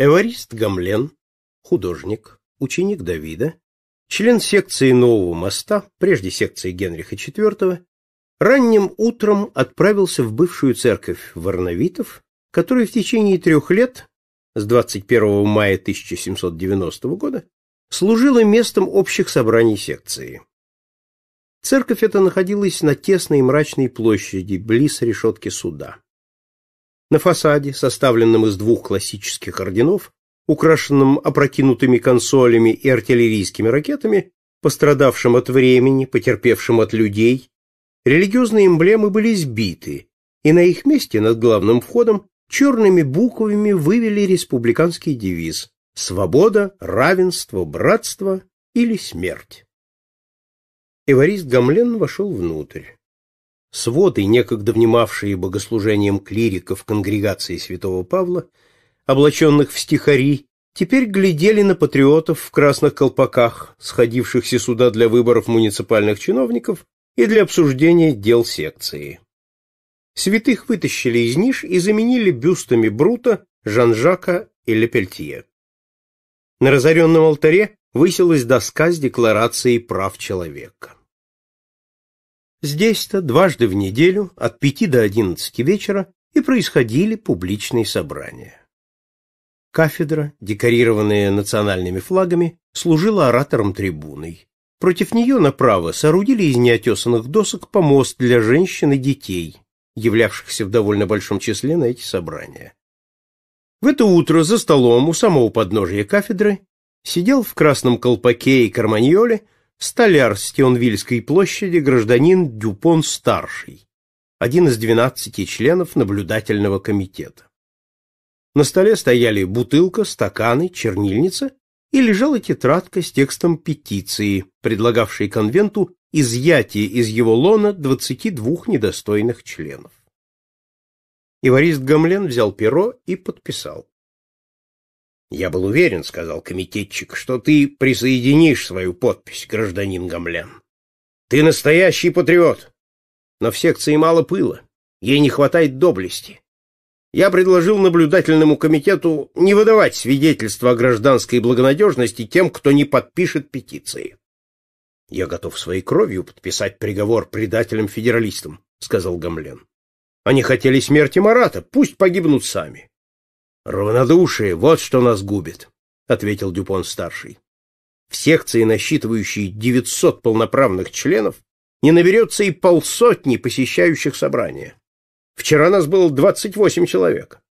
Эварист Гамлен, художник, ученик Давида, член секции Нового моста, прежде секции Генриха IV, ранним утром отправился в бывшую церковь Варновитов, которая в течение 3 лет, с 21 мая 1790 года, служила местом общих собраний секции. Церковь эта находилась на тесной мрачной площади, близ решетки суда. На фасаде, составленном из 2 классических орденов, украшенном опрокинутыми консолями и артиллерийскими ракетами, пострадавшим от времени, потерпевшим от людей, религиозные эмблемы были сбиты, и на их месте над главным входом черными буквами вывели республиканский девиз «Свобода, равенство, братство или смерть». Эварист Гамлен вошел внутрь. Своды, некогда внимавшие богослужением клириков конгрегации святого Павла, облаченных в стихари, теперь глядели на патриотов в красных колпаках, сходившихся сюда для выборов муниципальных чиновников и для обсуждения дел секции. Святых вытащили из ниш и заменили бюстами Брута, Жан-Жака и Лепельтье. На разоренном алтаре высилась доска с Декларацией прав человека. Здесь-то дважды в неделю от 5 до 11 вечера и происходили публичные собрания. Кафедра, декорированная национальными флагами, служила оратором-трибуной. Против нее направо соорудили из неотесанных досок помост для женщин и детей, являвшихся в довольно большом числе на эти собрания. В это утро за столом у самого подножия кафедры сидел в красном колпаке и карманьоле столяр Стионвильской площади гражданин Дюпон-старший, один из 12 членов наблюдательного комитета. На столе стояли бутылка, стаканы, чернильница и лежала тетрадка с текстом петиции, предлагавшей конвенту изъятие из его лона 22 недостойных членов. Эварист Гамлен взял перо и подписал. «Я был уверен, — сказал комитетчик, — что ты присоединишь свою подпись, гражданин Гамлен. Ты настоящий патриот, но в секции мало пыла, ей не хватает доблести. Я предложил наблюдательному комитету не выдавать свидетельства о гражданской благонадежности тем, кто не подпишет петиции». «Я готов своей кровью подписать приговор предателям-федералистам», — сказал Гамлен. «Они хотели смерти Марата, пусть погибнут сами». «Равнодушие — вот что нас губит», — ответил Дюпон-старший. «В секции, насчитывающей 900 полноправных членов, не наберется и 500 посещающих собрания. Вчера нас было 28 человек.